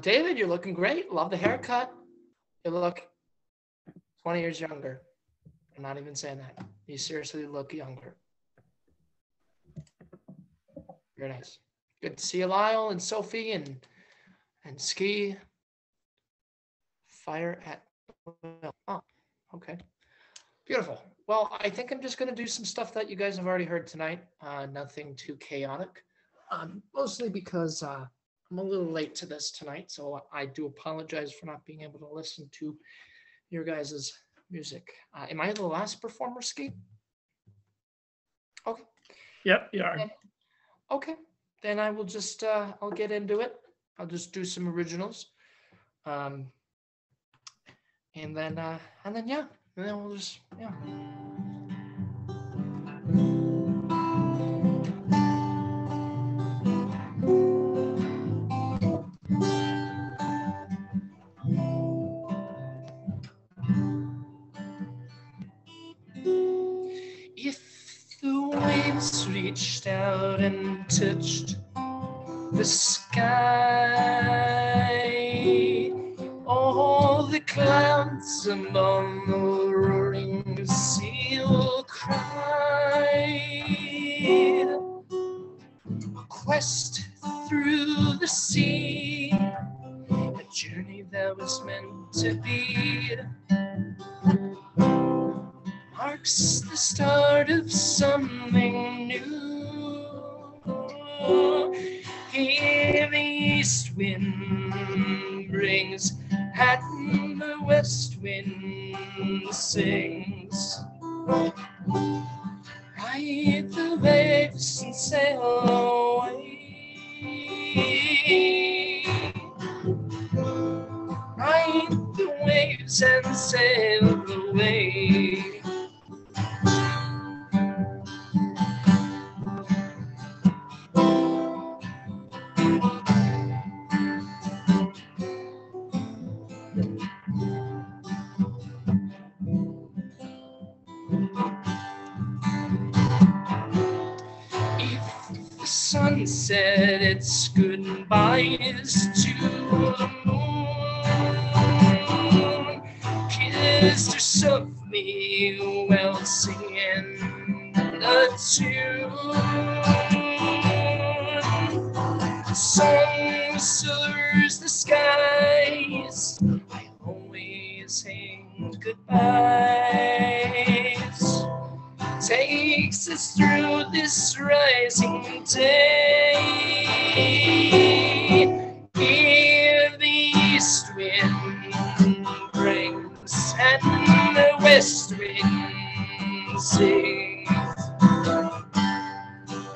David, you're looking great. Love the haircut. You look 20 years younger. I'm not even saying that. You seriously look younger. Very nice. Good to see you, Lyle and Sophie and Ski. Fire at will. Oh, okay. Beautiful. Well, I think I'm just going to do some stuff that you guys have already heard tonight. Nothing too chaotic, mostly because I'm a little late to this tonight. So I do apologize for not being able to listen to your guys' music. Am I the last performer, Ski? Okay. Yep, you are. Okay. Then I will just, I'll get into it. I'll just do some originals. And then, yeah. And then we'll just, yeah. If the waves reached out and touched the sky, all the clouds among the seal cried, a quest through the sea, a journey that was meant to be, marks the start of something new. Here the east wind brings, hat in the west wind sings. Ride the waves and sail away. Ride the waves and sail away. Said it's goodbyes to the moon, kissed her softly while singing a tune. The sun silvers the skies, I always sing goodbyes. Takes us through this rising day. Here the east wind brings and the west wind sings.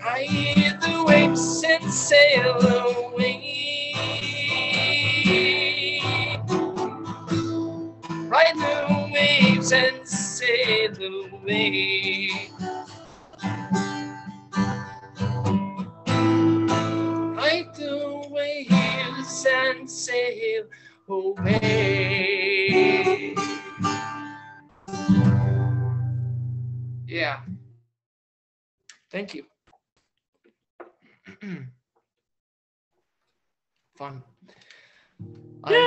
Ride the waves and sail away. Ride the waves and sail away. And sail away. Yeah. Thank you. Fun.